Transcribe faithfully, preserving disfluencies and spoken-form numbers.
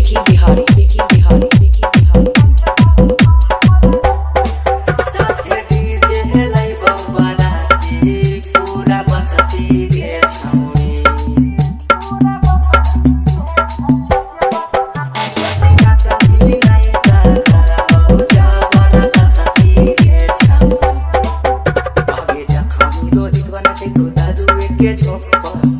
Get off